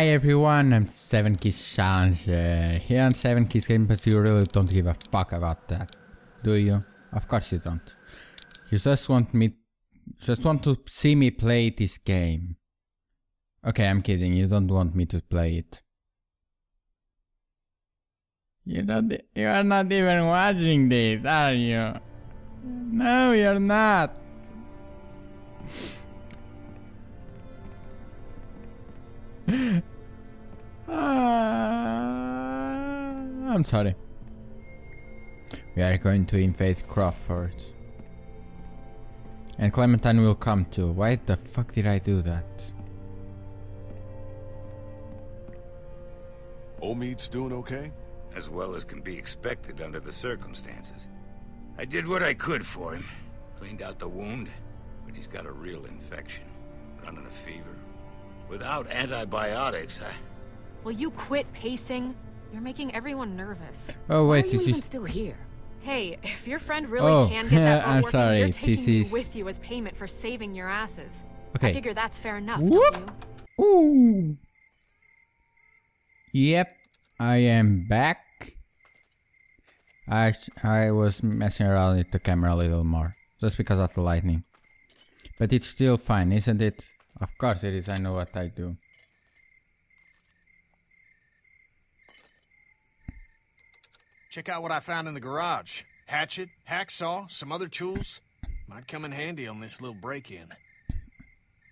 Hi everyone, I'm 7KeysChallenger. Here on 7KeysGame, but you really don't give a fuck about that, do you? Of course you don't. You just want to see me play this game. Okay, I'm kidding, you don't want me to play it. You are not even watching this, are you? No, you're not. I'm sorry. We are going to invade Crawford. And Clementine will come too. Why the fuck did I do that? Omid's doing okay? As well as can be expected under the circumstances. I did what I could for him. Cleaned out the wound, but he's got a real infection. Running a fever. Without antibiotics, Will you quit pacing? You're making everyone nervous. Oh wait, this is still here. Hey, if your friend really can get that I'm sorry. You're taking me with you as payment for saving your asses. Okay. I figure that's fair enough. Whoop. Ooh. Yep, I am back. I was messing around with the camera a little more, just because of the lightning. But it's still fine, isn't it? Of course it is, I know what I do. Check out what I found in the garage. Hatchet, hacksaw, some other tools. Might come in handy on this little break-in.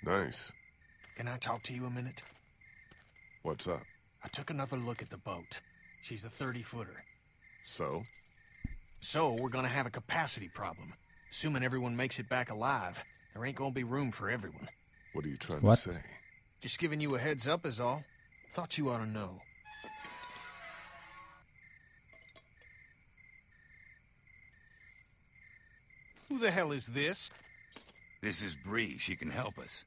Nice. Can I talk to you a minute? What's up? I took another look at the boat. She's a 30-footer. So? So we're gonna have a capacity problem. Assuming everyone makes it back alive, there ain't gonna be room for everyone. What are you trying to say? Just giving you a heads up is all. Thought you ought to know. Who the hell is this? This is Bree. She can help us.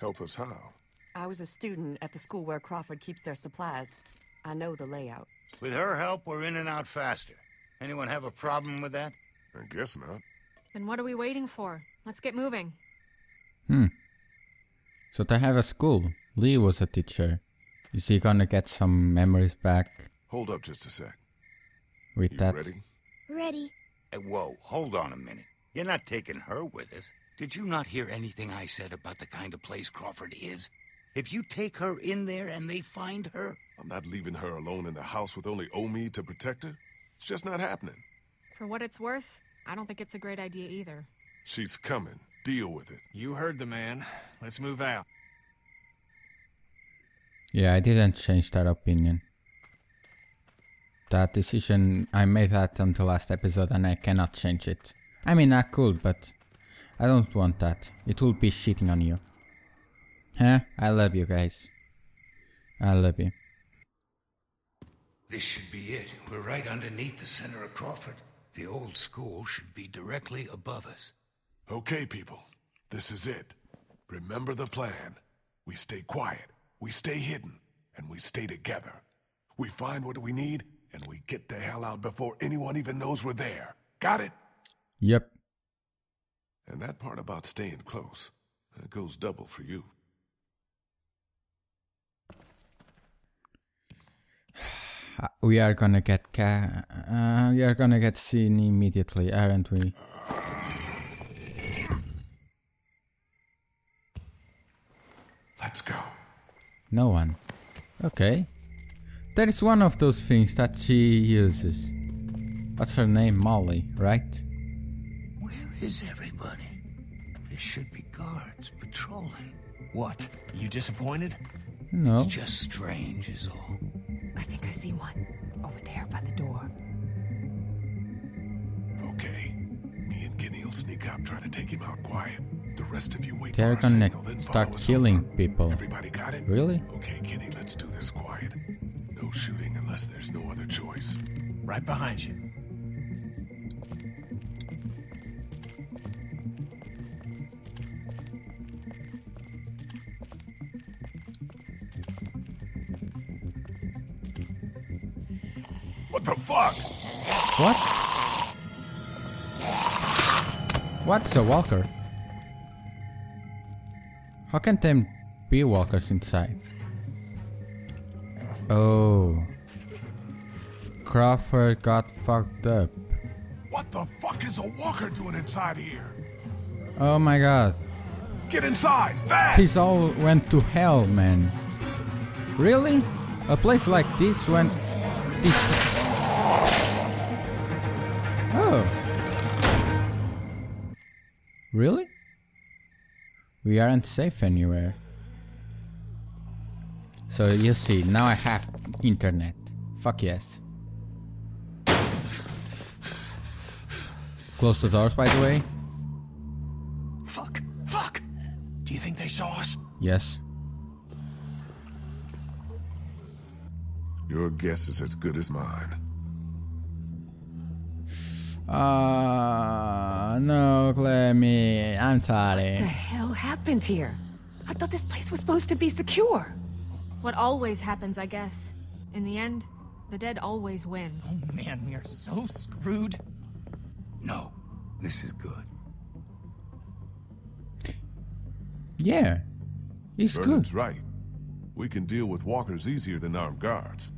Help us how? I was a student at the school where Crawford keeps their supplies. I know the layout. With her help, we're in and out faster. Anyone have a problem with that? I guess not. Then what are we waiting for? Let's get moving. So they have a school. Lee was a teacher. Is he gonna get some memories back? Hold up just a sec. Ready? Ready. Hey, whoa, hold on a minute. You're not taking her with us. Did you not hear anything I said about the kind of place Crawford is? If you take her in there and they find her... I'm not leaving her alone in the house with only Omid to protect her. It's just not happening. For what it's worth, I don't think it's a great idea either. She's coming. Deal with it. You heard the man. Let's move out. Yeah, I didn't change that opinion. That decision, I made that on the last episode and I cannot change it. I mean, I could, but I don't want that. It will be shitting on you. Huh? I love you guys. I love you. This should be it. We're right underneath the center of Crawford. The old school should be directly above us. Okay, people. This is it. Remember the plan. We stay quiet, we stay hidden, and we stay together. We find what we need, and we get the hell out before anyone even knows we're there. Got it? Yep. And that part about staying close, that goes double for you. We are gonna get seen immediately, aren't we? Let's go. No one. Okay. That is one of those things that she uses. What's her name? Molly, right? Where is everybody? There should be guards patrolling. What? You disappointed? No. It's just strange is all. I think I see one. Over there by the door. Okay. Me and Kenny will sneak up, try to take him out quiet. The rest of you wait for our signal, then start killing people. Everybody got it? Really? Okay, Kenny, let's do this quiet. No shooting unless there's no other choice. Right behind you. The fuck? What? What's the walker? How can them Bee walkers inside. Oh. Crawford got fucked up. What the fuck is a walker doing inside here? Oh my god. Get inside, fast! This all went to hell, man. Really? A place like this went... This... Oh. Really? We aren't safe anywhere. So you see, now I have internet. Fuck yes. Close the doors, by the way. Fuck! Fuck! Do you think they saw us? Yes. Your guess is as good as mine. No, Clemmy. I'm sorry. What the hell happened here? I thought this place was supposed to be secure. What always happens, I guess. In the end, the dead always win. Oh man, we are so screwed. No, this is good. Yeah, it's Vernon's good. Right. We can deal with walkers easier than armed guards.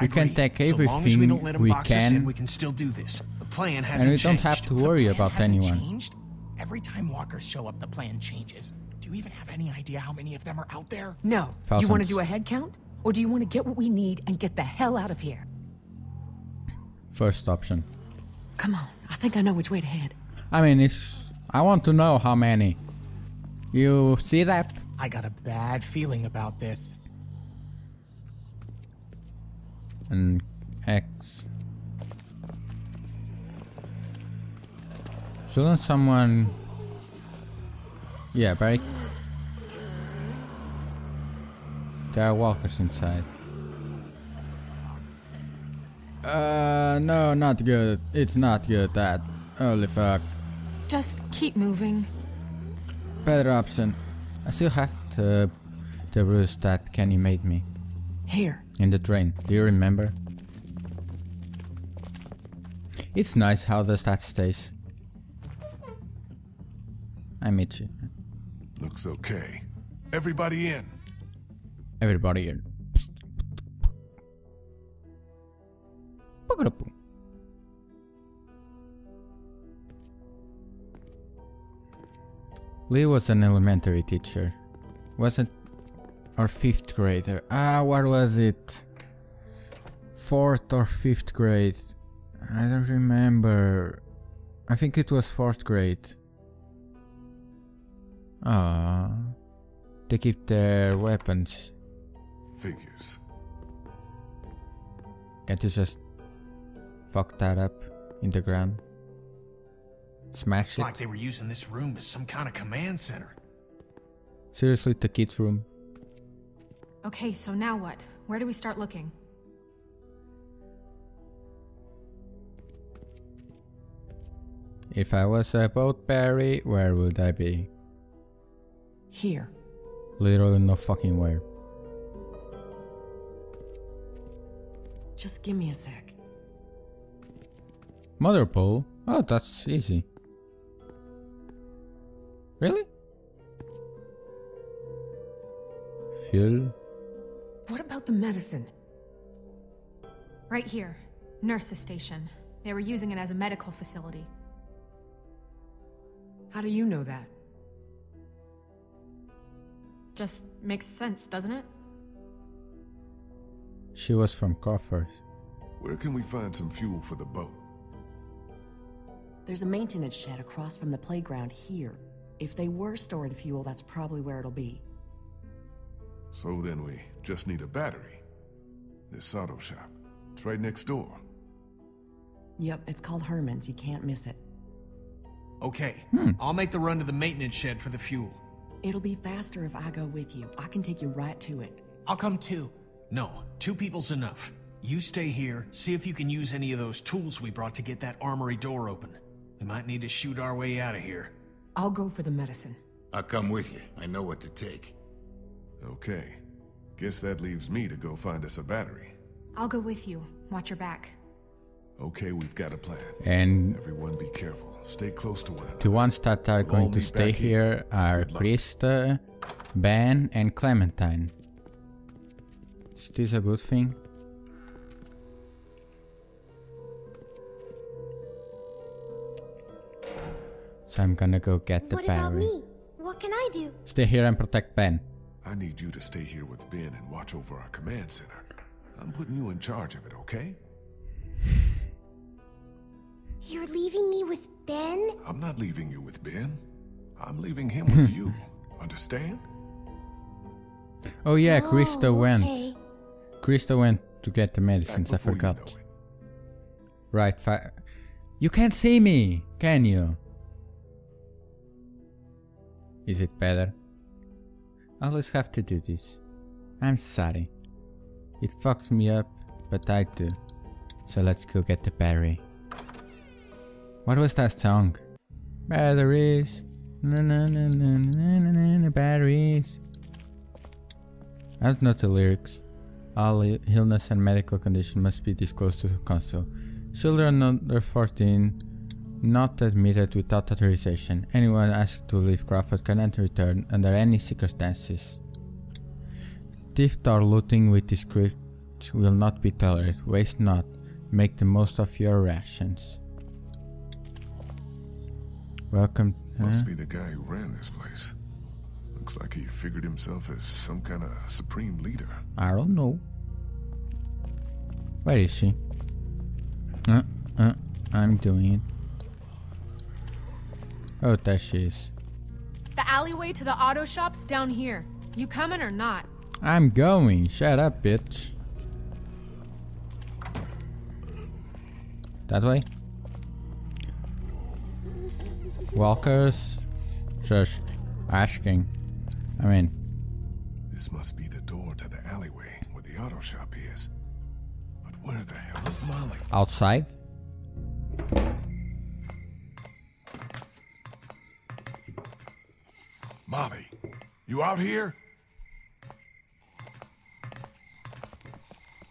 We can take everything so long as we don't let them box us in, we can still do this. The plan hasn't changed. And we don't have to worry about anyone. Changed? Every time walkers show up, the plan changes. Do you even have any idea how many of them are out there? No. Thousands. You want to do a head count? Or do you want to get what we need and get the hell out of here? First option. Come on. I think I know which way to head. I mean, it's... I want to know how many. You see that? I got a bad feeling about this. And X. Shouldn't someone... Yeah, Barry. There are walkers inside. No, not good. It's not good, that. Holy fuck. Just keep moving. Better option. I still have the ruse that Kenny made me. Here. In the train. Do you remember? It's nice how the stat stays. I meet you. Looks okay. Everybody in. Everybody in. Lee was an elementary teacher, wasn't, or fifth grader. Ah, what was it? Fourth or fifth grade? I don't remember. I think it was fourth grade. Ah, they keep their weapons. Figures. Can't you just fuck that up in the ground? Smash it. It's like they were using this room as some kind of command center. Seriously, the kids' room. Okay, so now what? Where do we start looking? If I was a boat Barry, where would I be? Here. Literally no fucking where. Just give me a sec. Mother pole? Oh, that's easy. Really? Fuel. What about the medicine? Right here. Nurse's station. They were using it as a medical facility. How do you know that? Just makes sense, doesn't it? She was from Crawford. Where can we find some fuel for the boat? There's a maintenance shed across from the playground here. If they were storing fuel, that's probably where it'll be. So then we just need a battery. This auto shop. It's right next door. Yep, it's called Herman's. You can't miss it. Okay, I'll make the run to the maintenance shed for the fuel. It'll be faster if I go with you. I can take you right to it. I'll come too. No, two people's enough. You stay here, see if you can use any of those tools we brought to get that armory door open. We might need to shoot our way out of here. I'll go for the medicine. I'll come with you. I know what to take. Okay. Guess that leaves me to go find us a battery. I'll go with you. Watch your back. Okay, we've got a plan. And everyone be careful. Stay close to one another. The ones that are going to stay here are Krista, Ben and Clementine. Is this a good thing? So I'm gonna go get the battery. What about me? What can I do? Stay here and protect Ben. I need you to stay here with Ben and watch over our command center. I'm putting you in charge of it, okay? You're leaving me with Ben? I'm not leaving you with Ben. I'm leaving him with you. Understand? Oh yeah, Krista went. Krista went to get the medicines, I forgot. You know right, you can't see me, can you? Is it better? I always have to do this. I'm sorry. It fucks me up, but I do. So let's go get the battery. What was that song? Batteries. No, no, no, no, no, no, no, no, batteries. I don't know the lyrics. All illness and medical condition must be disclosed to the council. Children under 14 not admitted without authorization. Anyone asked to leave Crawford cannot return under any circumstances. Theft or looting with discretion will not be tolerated. Waste not. Make the most of your rations. Welcome. Must be the guy who ran this place. Looks like he figured himself as some kind of supreme leader. I don't know. Where is she? I'm doing it. Oh, there she is. The alleyway to the auto shop's down here. You coming or not? I'm going. Shut up, bitch. That way? Walkers? Just asking. I mean... This must be the door to the alleyway where the auto shop is. But where the hell is Molly? Outside? Molly, you out here?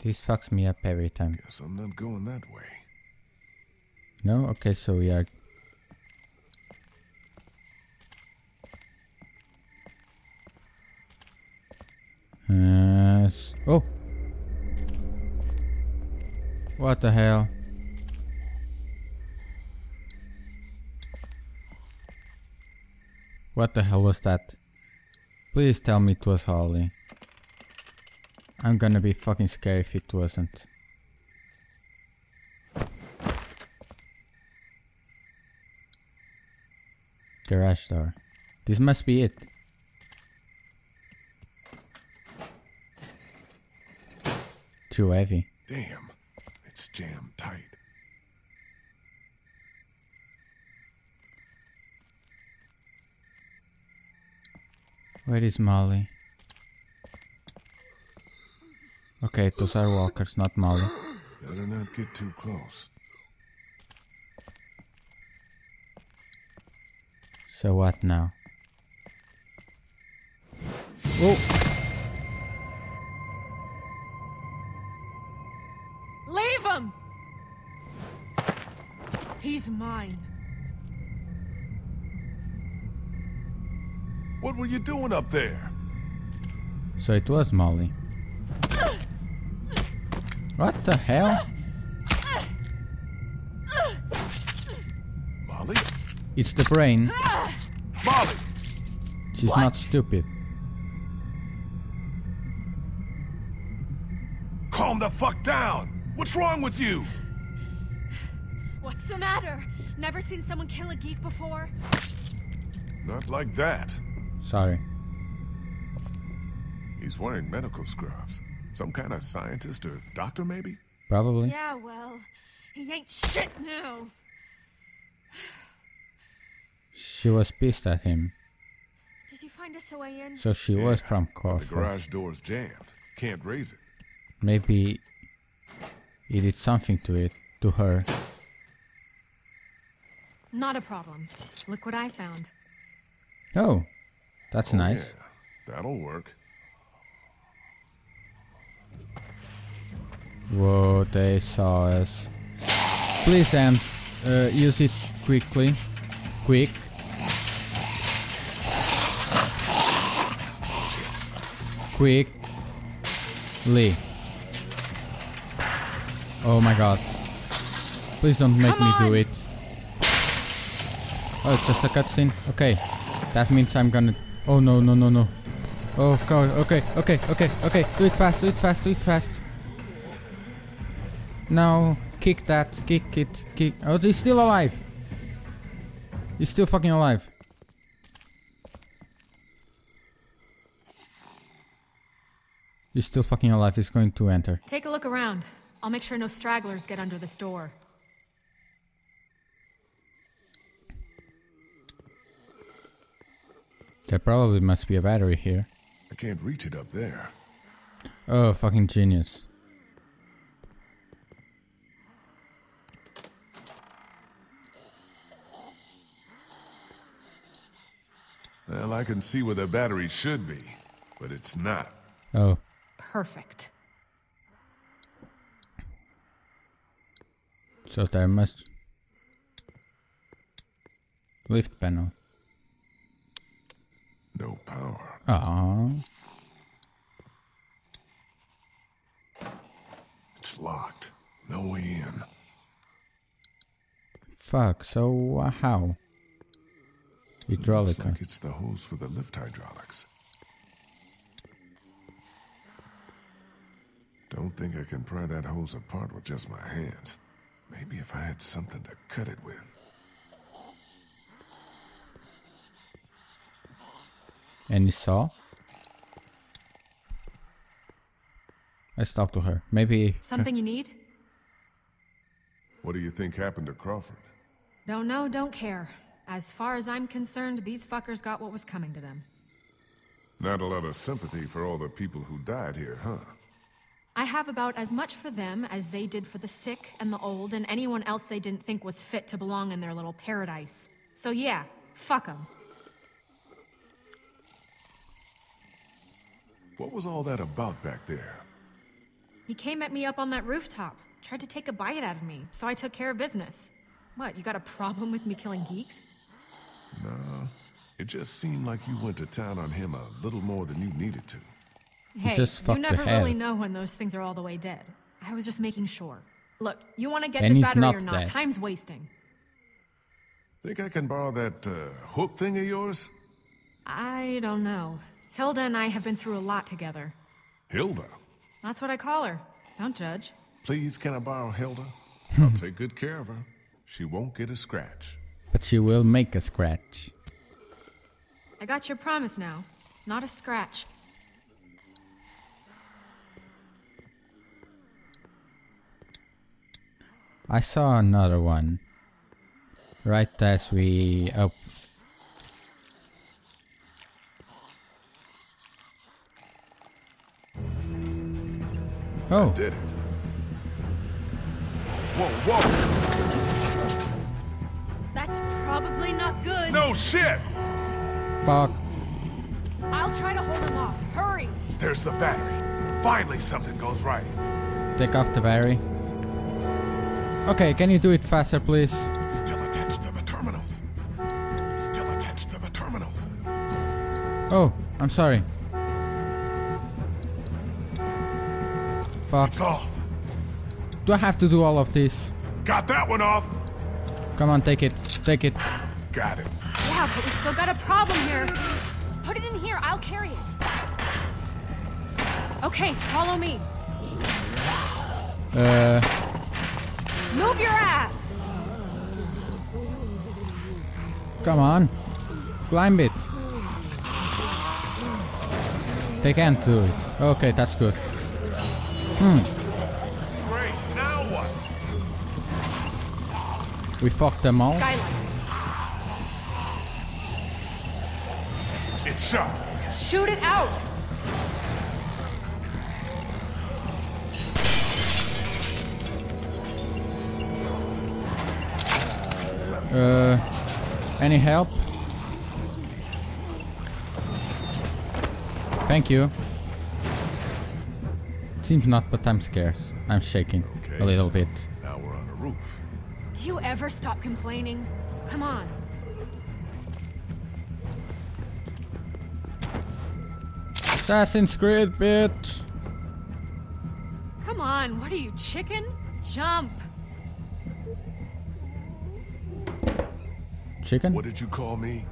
This fucks me up every time. Guess I'm not going that way. No? Okay, so we are... Oh! What the hell? What the hell was that? Please tell me it was Holly. I'm gonna be fucking scared if it wasn't. Garage door. This must be it. Too heavy. Damn, it's jammed tight. Where is Molly? Okay, those are walkers, not Molly. Better not get too close. So what now? Oh! Leave him! He's mine. What were you doing up there? So it was Molly. What the hell? Molly? It's the brain. Molly! She's not stupid. Calm the fuck down! What's wrong with you? What's the matter? Never seen someone kill a geek before? Not like that. Sorry. He's wearing medical scrubs. Some kind of scientist or doctor, maybe? Probably. Yeah, well, he ain't shit now. She was pissed at him. Did you find a way in? So she was from Crawford. The garage door's jammed. Can't raise it. Maybe he did something to it, to her. Not a problem. Look what I found. Oh, that's nice. Yeah. That'll work. Whoa, they saw us. Please, use it quickly. Quick. quickly. Oh my god. Please don't make me do it. Oh, it's just a cutscene. Okay. That means I'm gonna... Oh no, no, no, no. Oh god. Okay, okay, okay, okay. Do it fast, do it fast, do it fast. Now, kick that. Kick it. Kick. Oh, he's still alive. He's still fucking alive. He's still fucking alive. He's going to enter. Take a look around. I'll make sure no stragglers get under this door. There probably must be a battery here. I can't reach it up there. Oh, fucking genius. Well, I can see where the battery should be, but it's not. Oh. Perfect. So there must... Lift panel. No power. Aww. It's locked. No way in. Fuck, so how? Hydraulic. Looks like it's the hose for the lift hydraulics. Don't think I can pry that hose apart with just my hands. Maybe if I had something to cut it with. Any saw? Let's talk to her. Maybe... Something you need? What do you think happened to Crawford? Don't know, don't care. As far as I'm concerned, these fuckers got what was coming to them. Not a lot of sympathy for all the people who died here, huh? I have about as much for them as they did for the sick and the old and anyone else they didn't think was fit to belong in their little paradise. So yeah, fuck them. What was all that about back there? He came at me up on that rooftop, tried to take a bite out of me, so I took care of business. What, you got a problem with me killing geeks? No, it just seemed like you went to town on him a little more than you needed to. Hey, just you never really know when those things are all the way dead. I was just making sure. Look, you want to get this battery or not, time's wasting. Think I can borrow that hook thing of yours? I don't know. Hilda and I have been through a lot together. Hilda? That's what I call her. Don't judge. Please, can I borrow Hilda? I'll take good care of her. She won't get a scratch. But she will make a scratch. I got your promise now. Not a scratch. I saw another one right as we up. Oh, I did it. Whoa, whoa. That's probably not good. No shit. Fuck. I'll try to hold him off. Hurry. There's the battery. Finally something goes right. Take off the battery. Okay, can you do it faster, please? Still attached to the terminals. Still attached to the terminals. Oh, I'm sorry. Fuck. It's off. Do I have to do all of this? Got that one off. Come on, take it. Take it. Got it. Yeah, but we still got a problem here. Put it in here. I'll carry it. Okay, follow me. Move your ass! Come on. Climb it. They can't do it. Okay, that's good. Great, now what? We fucked them all. Skylight. It's shot. Shoot it out! Any help? Thank you. Seems not, but I'm scared. I'm shaking a little bit. Now we're on a roof. Do you ever stop complaining? Come on. Assassin's Creed, bitch. Come on, what are you, chicken? Jump. Chicken? What did you call me?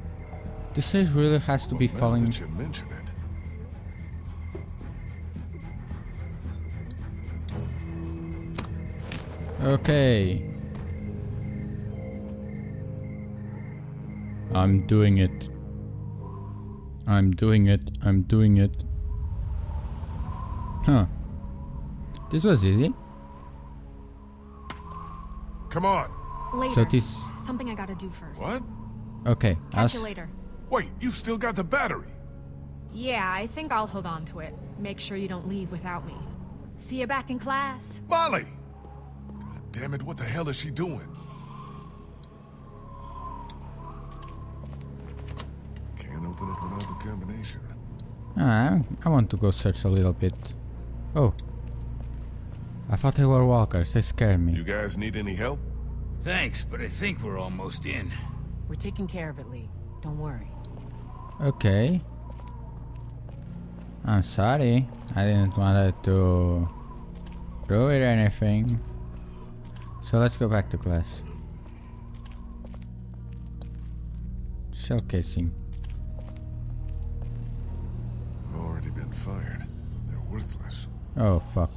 This is really has to be falling. Did you mention it? Okay. I'm doing it. I'm doing it. I'm doing it. Huh. This was easy. Come on. Later. So this... Something I gotta do first. What? Okay. Catch you later. Wait, you've still got the battery. Yeah, I think I'll hold on to it. Make sure you don't leave without me. See you back in class. Molly! God damn it, what the hell is she doing? Can't open it without the combination. I want to go search a little bit. Oh. I thought they were walkers. They scared me. You guys need any help? Thanks, but I think we're almost in. We're taking care of it, Lee. Don't worry. Okay. I'm sorry. I didn't want to ruin anything. So let's go back to class. Shell casing. I've already been fired. They're worthless. Oh, fuck.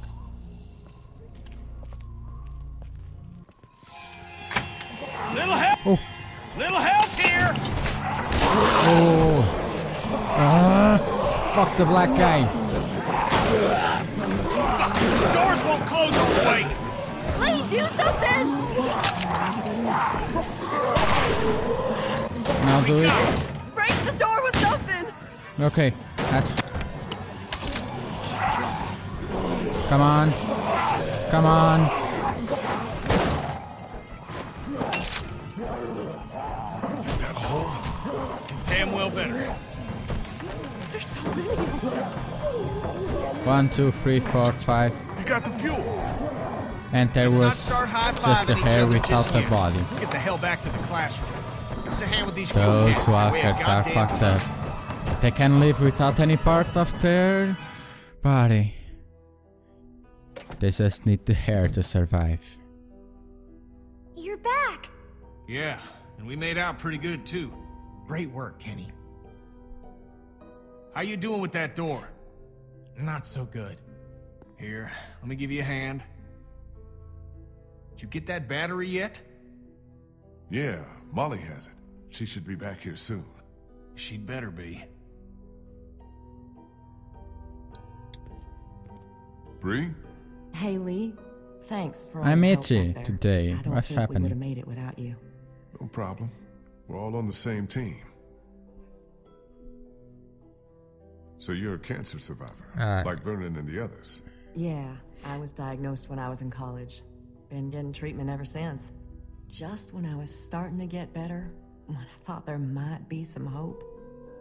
Little help! Oh. Little help here! Oh. Fuck the black guy. Fuck, the doors won't close on the way. Lee, do something! Now do it. Break the door with something! Okay, that's... Come on. Come on. Better. There's so many. 1, 2, 3, 4, 5. You got the fuel. And there was just a hair without the body. Let's get the hell back to the classroom. Those walkers are fucked up. They can live without any part of their body. They just need the hair to survive. You're back. Yeah, and we made out pretty good too. Great work, Kenny. How you doing with that door? Not so good. Here, let me give you a hand. Did you get that battery yet? Yeah, Molly has it. She should be back here soon. She'd better be. Bree? Hey, Lee. Thanks for all I met you today. What's happening? I don't think we would have made it without you. No problem. We're all on the same team. So you're a cancer survivor, like Vernon and the others. Yeah, I was diagnosed when I was in college. Been getting treatment ever since. Just when I was starting to get better, when I thought there might be some hope,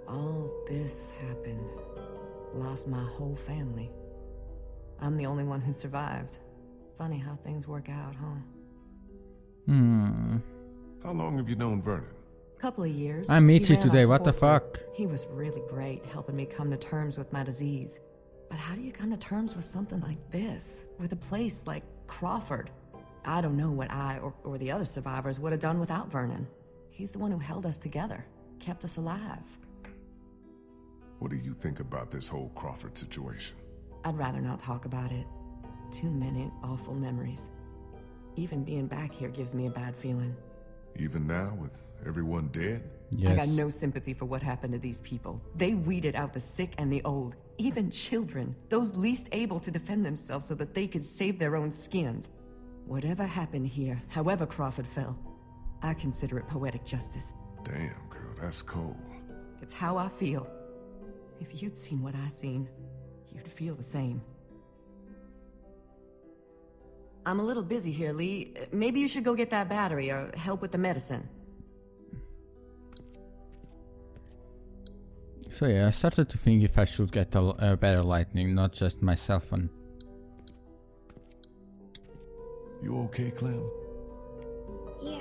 all this happened. Lost my whole family. I'm the only one who survived. Funny how things work out, huh? Hmm. How long have you known Vernon? Couple of years. I met you today. What the fuck? He was really great helping me come to terms with my disease. But how do you come to terms with something like this? With a place like Crawford? I don't know what I or the other survivors would have done without Vernon. He's the one who held us together, kept us alive. What do you think about this whole Crawford situation? I'd rather not talk about it. Too many awful memories. Even being back here gives me a bad feeling. Even now, with everyone dead? Yes. I got no sympathy for what happened to these people. They weeded out the sick and the old, even children, those least able to defend themselves so that they could save their own skins. Whatever happened here, however Crawford fell, I consider it poetic justice. Damn, girl, that's cold. It's how I feel. If you'd seen what I seen, you'd feel the same. I'm a little busy here, Lee. Maybe you should go get that battery or help with the medicine. So yeah, I started to think if I should get a better lightning, not just my cell phone. You okay, Clem? Yeah.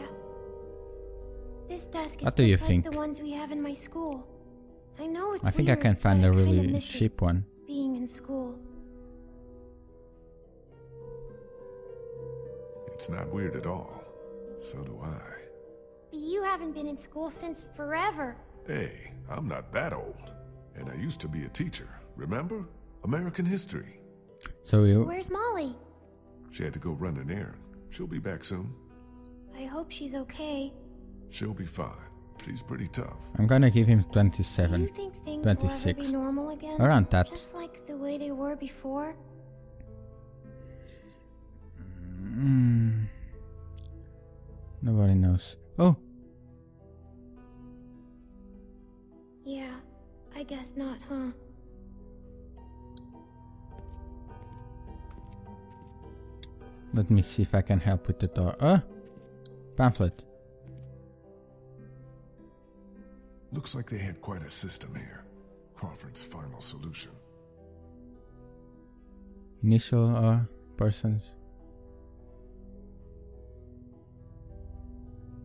This desk is just like the ones we have in my school. I know it's weird, I think I can find a really cheap one. Being in school. It's not weird at all. So do I. But you haven't been in school since forever. Hey, I'm not that old. And I used to be a teacher, remember? American history. So you... Where's Molly? She had to go run an errand. She'll be back soon. I hope she's okay. She'll be fine. She's pretty tough. I'm gonna give him 27. Do you think things 26. Will ever be normal again? Around that. Just like the way they were before. Mm. Nobody knows. Oh. Yeah, I guess not, huh? Let me see if I can help with the door. Pamphlet. Looks like they had quite a system here. Crawford's final solution. Initial persons.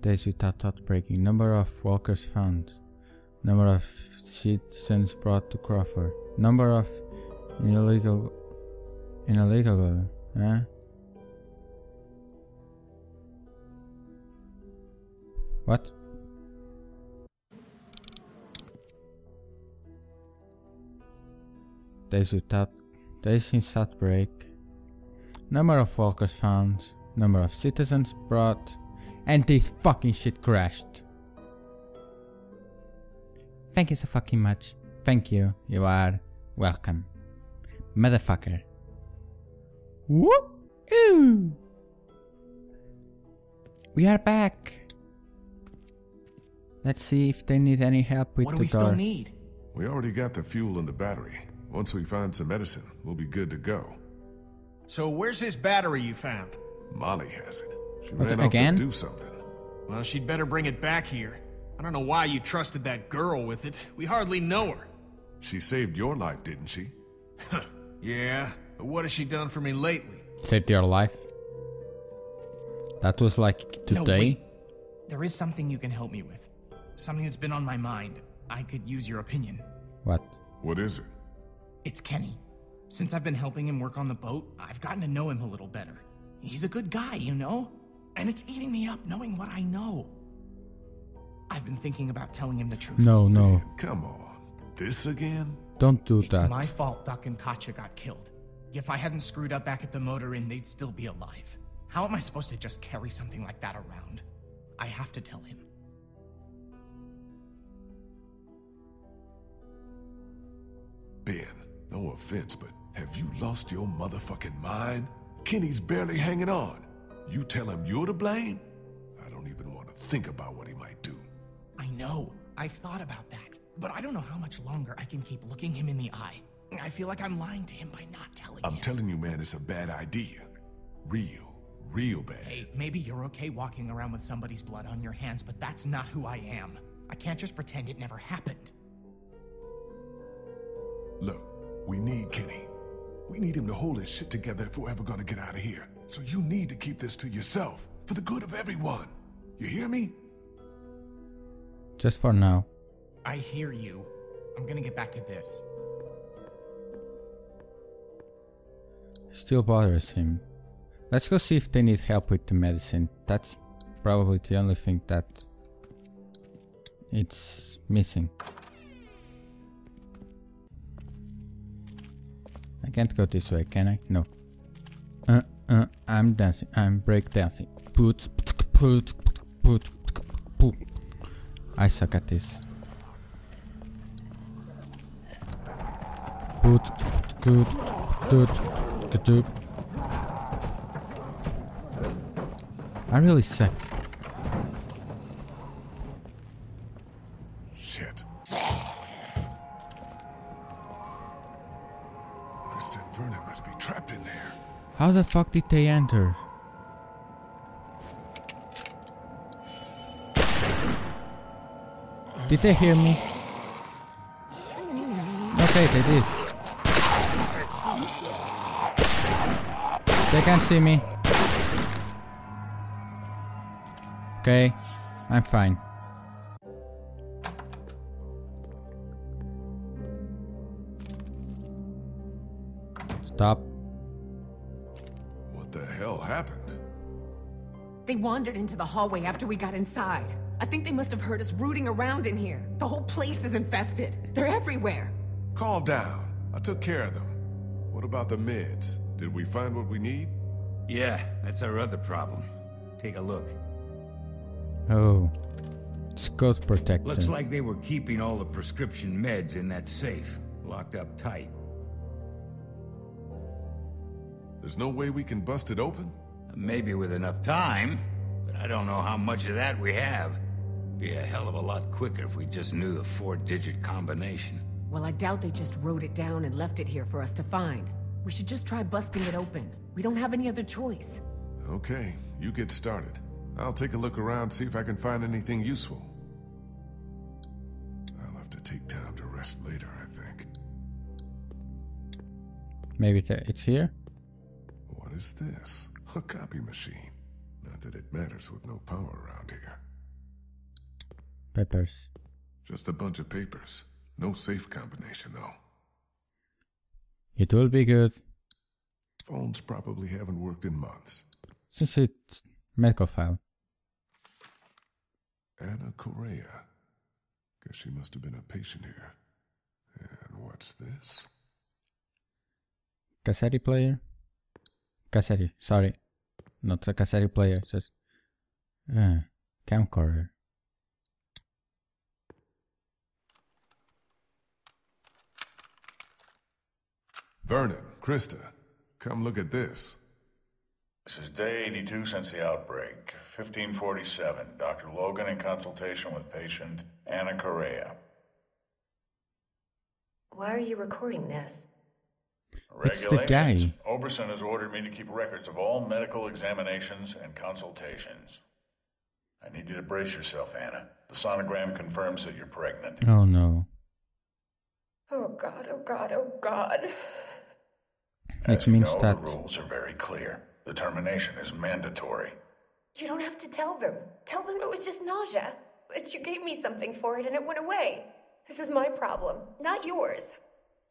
Days without outbreaking. Number of walkers found. Number of citizens brought to Crawford. Number of illegal. What? Days since outbreak. Number of walkers found. Number of citizens brought. And this fucking shit crashed. Thank you so fucking much. Thank you. You are welcome. Motherfucker. Whoop! Ew. We are back. Let's see if they need any help with the door. What do we still need? We already got the fuel and the battery. Once we find some medicine, we'll be good to go. So where's this battery you found? Molly has it. She ran off to do something. Well, she'd better bring it back here. I don't know why you trusted that girl with it. We hardly know her. She saved your life, didn't she? Yeah, but what has she done for me lately? Saved your life? That was like today? No, wait. There is something you can help me with. Something that's been on my mind. I could use your opinion. What? What is it? It's Kenny. Since I've been helping him work on the boat, I've gotten to know him a little better. He's a good guy, you know? And it's eating me up knowing what I know. I've been thinking about telling him the truth. No, no. Man, come on. This again? Don't do that. It's my fault Duck and Katja got killed. If I hadn't screwed up back at the motor inn, they'd still be alive. How am I supposed to just carry something like that around? I have to tell him. Ben, no offense, but have you lost your motherfucking mind? Kenny's barely hanging on. You tell him you're to blame? I don't even want to think about what he might do. I know. I've thought about that. But I don't know how much longer I can keep looking him in the eye. I feel like I'm lying to him by not telling him. I'm telling you, man, it's a bad idea. Real bad. Hey, maybe you're okay walking around with somebody's blood on your hands, but that's not who I am. I can't just pretend it never happened. Look, we need Kenny. We need him to hold his shit together if we're ever gonna get out of here. So you need to keep this to yourself, for the good of everyone. You hear me? Just for now. I hear you. I'm gonna get back to this. Still bothers him. Let's go see if they need help with the medicine. That's probably the only thing that it's missing. I can't go this way, can I? No. I'm dancing. I'm break dancing. I suck at this. I really suck. Shit. Krista and Vernon must be trapped in there. How the fuck did they enter? Did they hear me? Okay, they did. They can't see me. Okay, I'm fine. Top. What the hell happened? They wandered into the hallway after we got inside. I think they must have heard us rooting around in here. The whole place is infested. They're everywhere. Calm down. I took care of them. What about the meds? Did we find what we need? Yeah, that's our other problem. Take a look. Oh. Scott protector. Looks like they were keeping all the prescription meds in that safe, locked up tight. There's no way we can bust it open? Maybe with enough time, but I don't know how much of that we have. Be a hell of a lot quicker if we just knew the 4-digit combination. Well, I doubt they just wrote it down and left it here for us to find. We should just try busting it open. We don't have any other choice. Okay, you get started. I'll take a look around, see if I can find anything useful. I'll have to take time to rest later, I think. Maybe it's here? What is this? A copy machine. Not that it matters with no power around here. Papers. Just a bunch of papers. No safe combination, though. It will be good. Phones probably haven't worked in months. Since it's medical file. Anna Correa. Guess she must have been a patient here. And what's this? Cassette player? Cassette, sorry. Not a cassette player, just... camcorder. Vernon, Krista, come look at this. This is day 82 since the outbreak, 1547. Dr. Logan in consultation with patient Anna Correa. Why are you recording this? It's the guy. Oberson has ordered me to keep records of all medical examinations and consultations. I need you to brace yourself, Anna. The sonogram confirms that you're pregnant. Oh, no. Oh, God, oh, God, oh, God. It means that... The rules are very clear. The termination is mandatory. You don't have to tell them. Tell them it was just nausea. That you gave me something for it and it went away. This is my problem, not yours.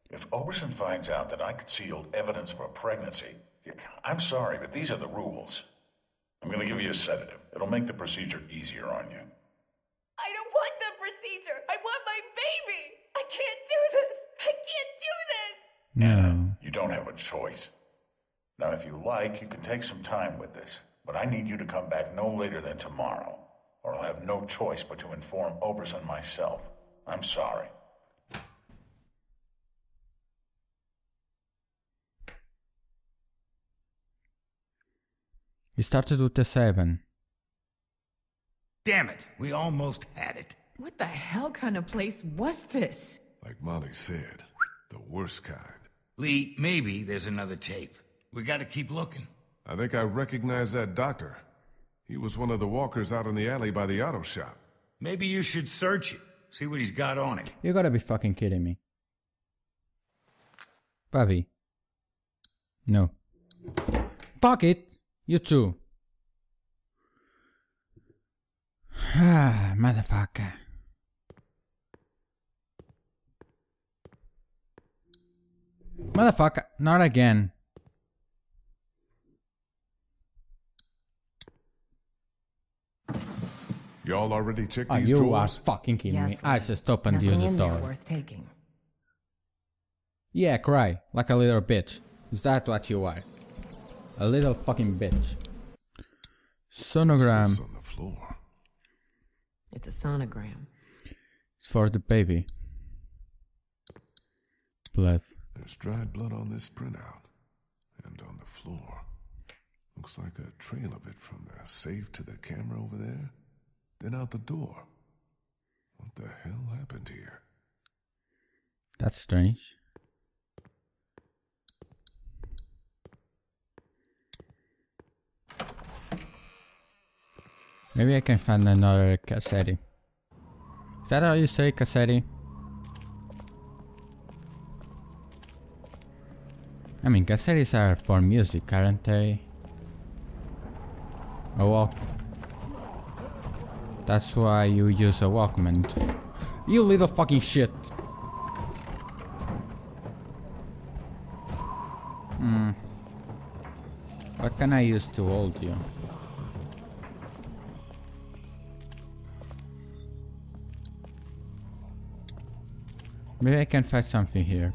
If Oberson finds out that I concealed evidence of a pregnancy, I'm sorry, but these are the rules. I'm going to give you a sedative. It'll make the procedure easier on you. I don't want the procedure. I want my baby. I can't do this. I can't do this. No. Anna, you don't have a choice. Now, if you like, you can take some time with this, but I need you to come back no later than tomorrow, or I'll have no choice but to inform Oberson myself. I'm sorry. He started with the 7. Damn it, we almost had it. What the hell kind of place was this? Like Molly said, the worst kind. Lee, maybe there's another tape. We gotta keep looking. I think I recognize that doctor. He was one of the walkers out in the alley by the auto shop. Maybe you should search it. See what he's got on it. You gotta be fucking kidding me. Bobby. No. Fuck it! You too. Ah, motherfucker. Motherfucker, not again. Y'all already checked these drawers? You are fucking kidding me. I just opened the other door. Worth taking. Yeah, cry. Like a little bitch. Is that what you are? A little fucking bitch. Sonogram. It's on the floor. It's a sonogram. It's for the baby. Blood. There's dried blood on this printout. And on the floor. Looks like a trail of it from the safe to the camera over there. Then out the door. What the hell happened here? That's strange. Maybe I can find another cassette. Is that how you say cassette? I mean, cassettes are for music, aren't they? Oh well. That's why you use a Walkman. You little fucking shit. What can I use to hold you? Maybe I can find something here.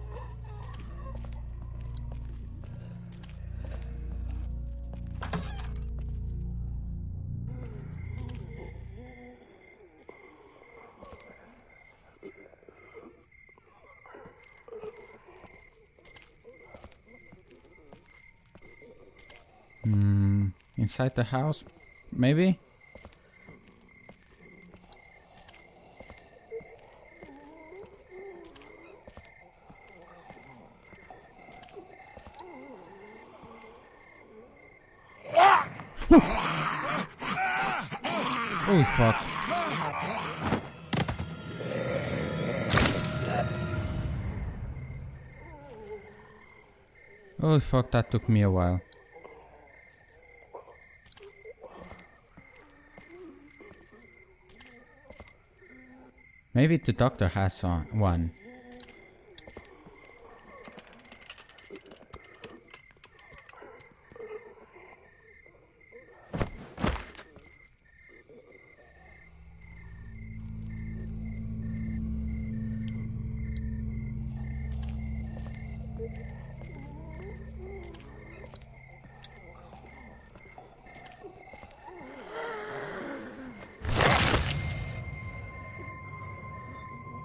Inside the house, maybe? Oh fuck. Oh fuck, that took me a while. Maybe the doctor has one.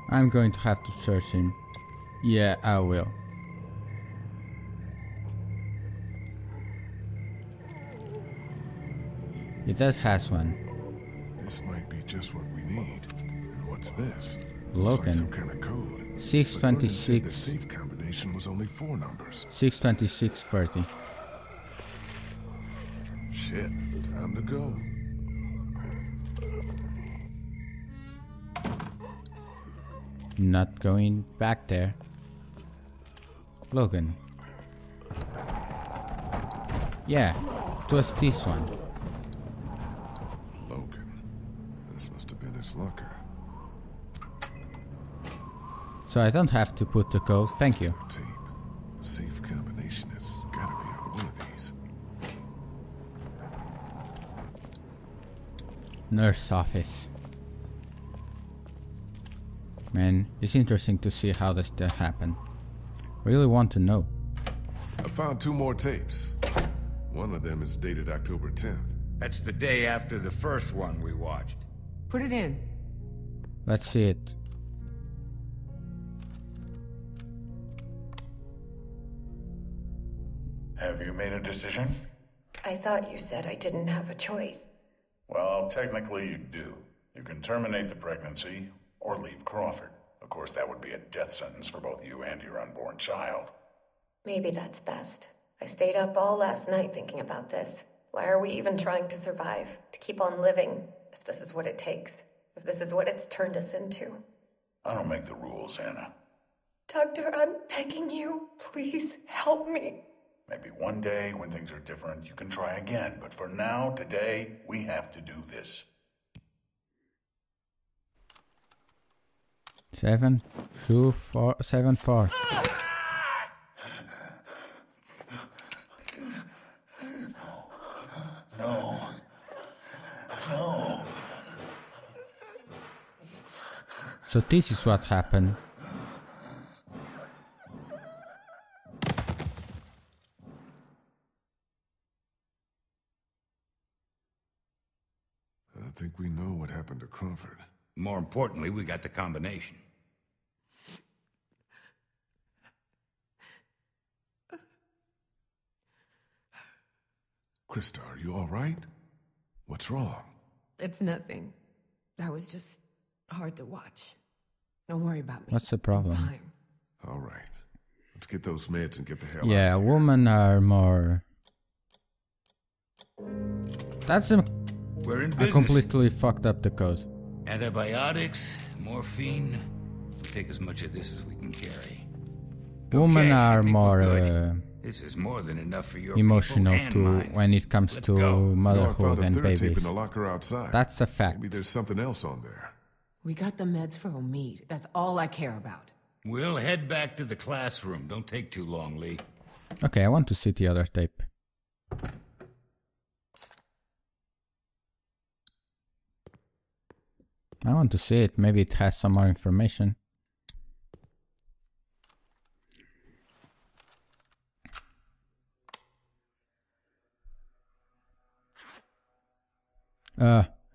I'm going to have to search him. Yeah, I will. It does has one. This might be just what we need. And what's this? Logan. Like some kind of code. 626. The safe combination was only 4 numbers. 62630. Shit, time to go. Not going back there. Logan. Yeah, it was this one. Logan. This must have been his locker. So I don't have to put the code. Thank you. Tape. Safe combination has got to be on one of these. Nurse's office. Man, it's interesting to see how this happened. Really want to know. I found 2 more tapes. One of them is dated October 10th. That's the day after the first one we watched. Put it in. Let's see it. Have you made a decision? I thought you said I didn't have a choice. Well, technically you do. You can terminate the pregnancy, or leave Crawford. Of course, that would be a death sentence for both you and your unborn child. Maybe that's best. I stayed up all last night thinking about this. Why are we even trying to survive? To keep on living, if this is what it takes? If this is what it's turned us into? I don't make the rules, Anna. Doctor, I'm begging you, please help me. Maybe one day, when things are different, you can try again. But for now, today, we have to do this. 7, 2, 4, 7, 4. No. So this is what happened. I think we know what happened to Crawford. More importantly, we got the combination. Krista, are you all right? What's wrong? It's nothing. That was just hard to watch. Don't worry about me. What's the problem? Fine. All right. Let's get those meds and get the hell out of here. Yeah, women are more... That's a... We're in business. I completely fucked up the cause. Antibiotics, morphine. We take as much of this as we can carry. Women are more... This is more than enough for your emotional too when it comes to motherhood and babies. That's a fact. Maybe there's something else on there. We got the meds for Omid. That's all I care about. We'll head back to the classroom. Don't take too long, Lee. Okay, I want to see the other tape. I want to see it. Maybe it has some more information.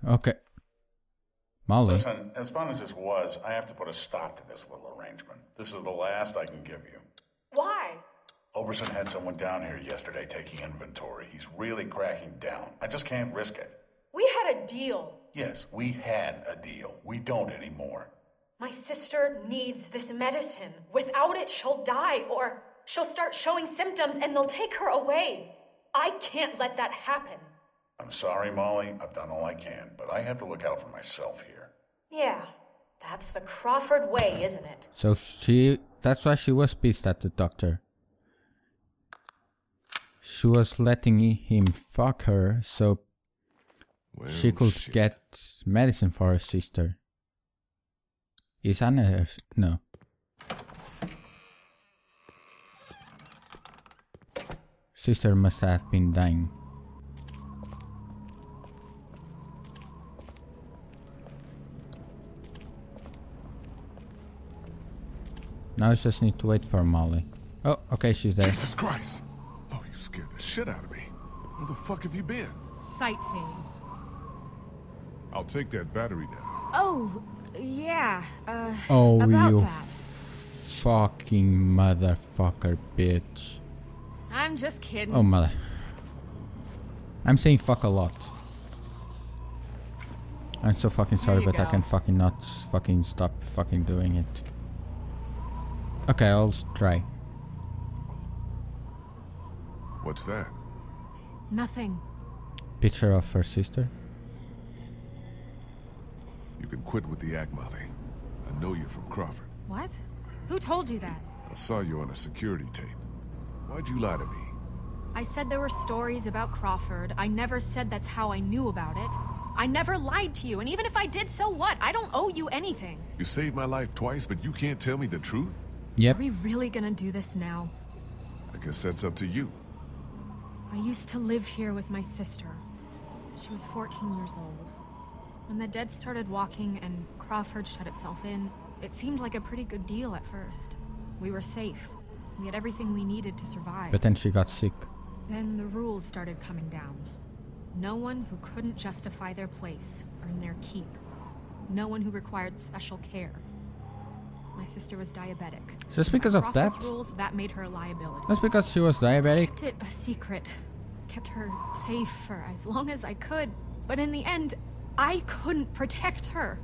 Okay. Molly. Listen, as fun as this was, I have to put a stop to this little arrangement. This is the last I can give you. Why? Oberson had someone down here yesterday taking inventory. He's really cracking down. I just can't risk it. We had a deal. Yes, we had a deal. We don't anymore. My sister needs this medicine. Without it, she'll die, or she'll start showing symptoms and they'll take her away. I can't let that happen. I'm sorry, Molly. I've done all I can, but I have to look out for myself here. Yeah, that's the Crawford way, isn't it? So that's why she was pissed at the doctor. She was letting him fuck her so she could get medicine for her sister. Is Anna her? No. Sister must have been dying. Now I just need to wait for Molly. Oh, okay, she's there. Jesus Christ! Oh, you scared the shit out of me. Where the fuck have you been? Sightseeing. I'll take that battery now. Oh, yeah. Oh, you fucking motherfucker, bitch. I'm just kidding. Oh, mother. I'm saying fuck a lot. I'm so fucking sorry, but I can fucking not fucking stop fucking doing it. Okay, I'll try. What's that? Nothing. Picture of her sister. You can quit with the act, Molly. I know you're from Crawford. What? Who told you that? I saw you on a security tape. Why'd you lie to me? I said there were stories about Crawford. I never said that's how I knew about it. I never lied to you, and even if I did, so what? I don't owe you anything. You saved my life twice, but you can't tell me the truth? Yep. Are we really gonna do this now? I guess that's up to you. I used to live here with my sister. She was 14 years old. When the dead started walking and Crawford shut itself in, it seemed like a pretty good deal at first. We were safe. We had everything we needed to survive. But then she got sick. Then the rules started coming down. No one who couldn't justify their place earned their keep. No one who required special care. My sister was diabetic. Just because of that? Rules, that made her a liability. That's because she was diabetic? I kept it a secret. Kept her safe for as long as I could. But in the end, I couldn't protect her.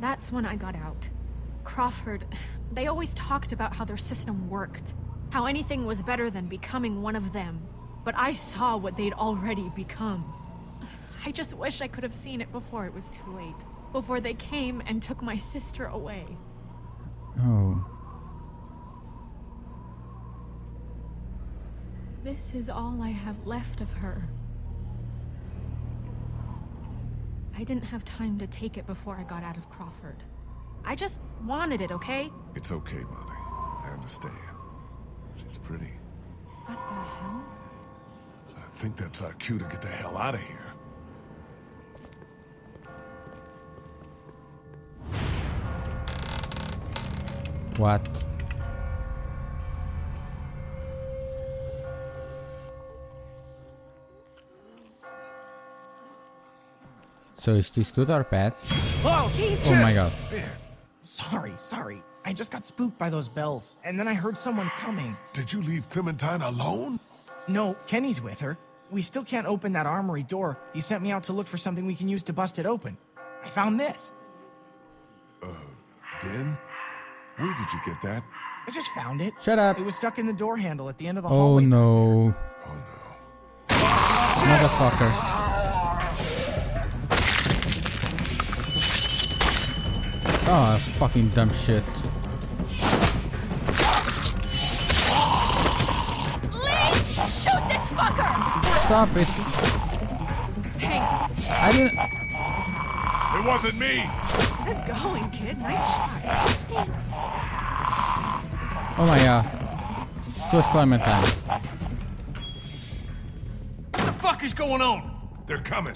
That's when I got out. Crawford, they always talked about how their system worked. How anything was better than becoming one of them. But I saw what they'd already become. I just wish I could have seen it before it was too late. Before they came and took my sister away. Oh. This is all I have left of her. I didn't have time to take it before I got out of Crawford. I just wanted it, okay? It's okay, Molly. I understand. She's pretty. What the hell? I think that's our cue to get the hell out of here. What? So is this good or bad? Oh, Jesus. Oh my god. Sorry. I just got spooked by those bells, and then I heard someone coming. Did you leave Clementine alone? No, Kenny's with her. We still can't open that armory door. He sent me out to look for something we can use to bust it open. I found this. Ben? Where did you get that? I just found it. Shut up. It was stuck in the door handle at the end of the hallway. No. Oh no. Motherfucker. Oh, fucking dumb shit. Lee, shoot this fucker. Stop it. Thanks. I didn't. It wasn't me! Good going, kid. Nice shot. Thanks. Oh my god. Just Clementine. What the fuck is going on? They're coming.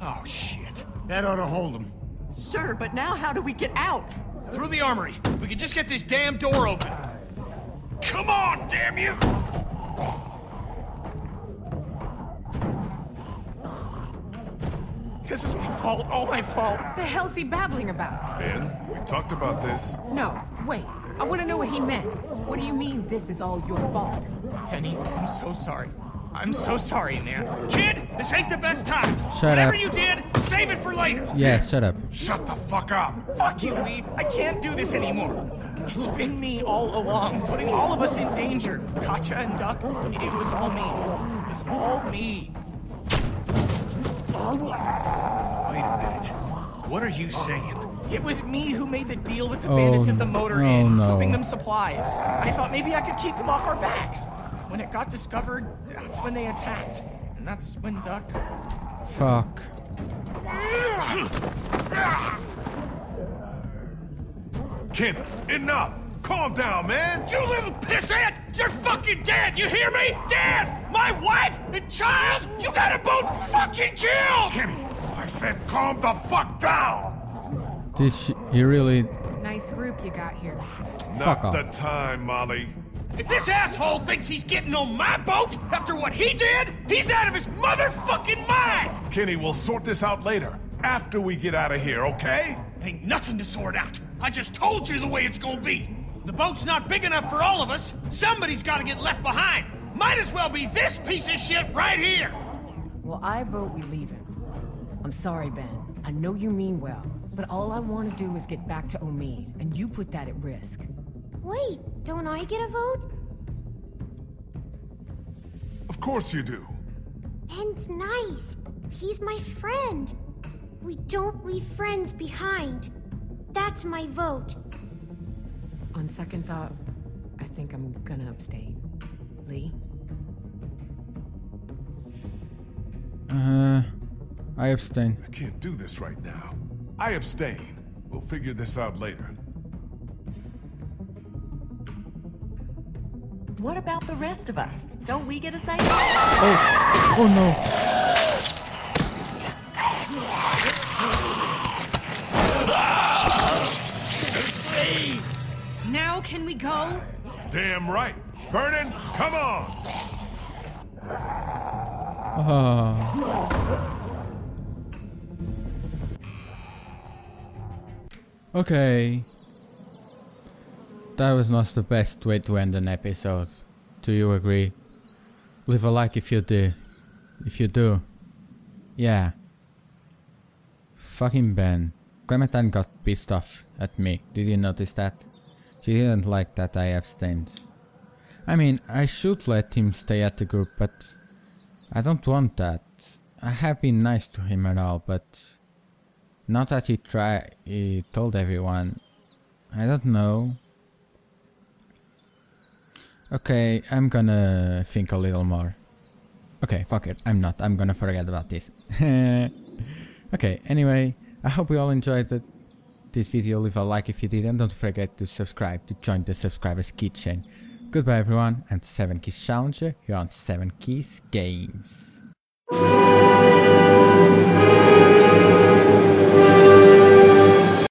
Oh shit. That ought to hold them. Sure, but now how do we get out? Through the armory. We can just get this damn door open. Come on, damn you! This is my fault, all my fault. What the hell's he babbling about? Ben, we talked about this. No, wait. I want to know what he meant. What do you mean this is all your fault? Kenny, I'm so sorry. I'm so sorry, man. Kid, this ain't the best time. Shut up. Whatever you did, save it for later. Yeah, shut up. Shut the fuck up. Fuck you, Lee. I can't do this anymore. It's been me all along, putting all of us in danger. Katja and Duck, it was all me. It was all me. Wait a minute. What are you saying? It was me who made the deal with the bandits at the motor inn, slipping them supplies. I thought maybe I could keep them off our backs. When it got discovered, that's when they attacked. And that's when Duck... Fuck. Kenny, enough! Calm down, man! You little pissant! You're fucking dead! You hear me? Dead! My wife and child! You gotta both fucking kill! Kenny, I said calm the fuck down! This... you really... Nice group you got here. Not the time, Molly. If this asshole thinks he's getting on my boat after what he did, he's out of his motherfucking mind! Kenny, we'll sort this out later, after we get out of here, okay? Ain't nothing to sort out. I just told you the way it's gonna be. The boat's not big enough for all of us. Somebody's gotta get left behind. Might as well be this piece of shit right here. Well, I vote we leave him. I'm sorry, Ben. I know you mean well, but all I want to do is get back to Omid, and you put that at risk. Wait, don't I get a vote? Of course you do. Ben's nice. He's my friend. We don't leave friends behind. That's my vote. On second thought, I think I'm gonna abstain. Lee? I abstain. I can't do this right now. I abstain. We'll figure this out later. What about the rest of us? Don't we get a say? Oh, oh no. Now can we go? Damn right. Vernon, come on. Okay. That was not the best way to end an episode. Do you agree? Leave a like if you do. Yeah. Fucking Ben. Clementine got pissed off at me. Did you notice that? She didn't like that I abstained. I mean, I should let him stay at the group, but I don't want that. I have been nice to him and all, but not that he told everyone. I don't know. Okay, I'm gonna think a little more. Okay, fuck it, I'm gonna forget about this. Okay, anyway, I hope you all enjoyed this video. Leave a like if you did, and don't forget to subscribe to join the subscribers kitchen. Goodbye everyone, and 7KeysChallenger here on 7KeysGames.